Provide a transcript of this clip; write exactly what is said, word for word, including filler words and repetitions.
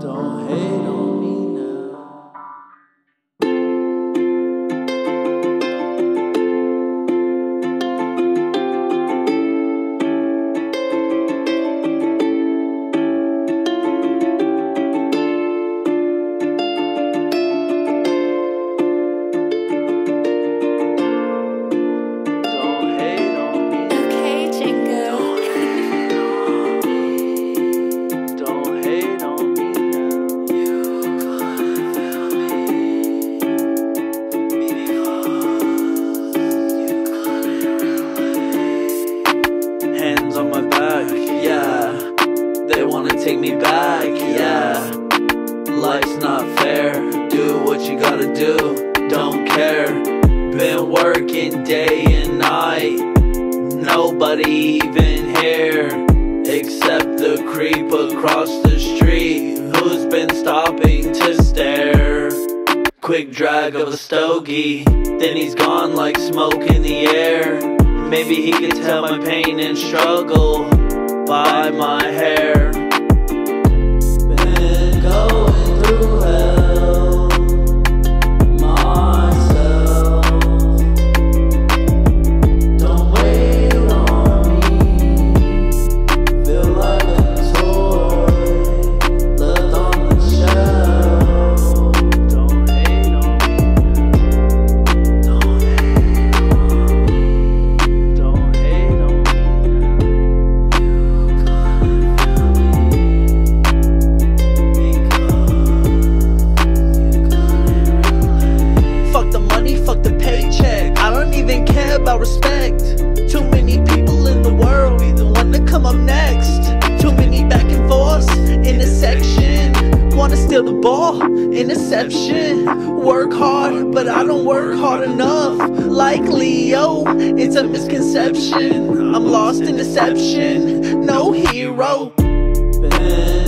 Don't hate on me now. Don't hate on me. Okay, Django. Don't hate on me. On my back, yeah. They wanna take me back, yeah. Life's not fair, do what you gotta do, don't care. Been working day and night, nobody even here, except the creep across the street, who's been stopping to stare. Quick drag of a stogie, then he's gone like smoke in the air. Maybe he could tell my pain and struggle by my hair. Been going through hell myself. Don't wait on me. Feel like a toy left on the shelf. Don't hate on me. Don't hate on me. About respect, too many people in the world, be the one to come up next. Too many back and forths, intersection. Wanna steal the ball, interception. Work hard, but I don't work hard enough. Like Leo, it's a misconception. I'm lost in deception, no hero. Been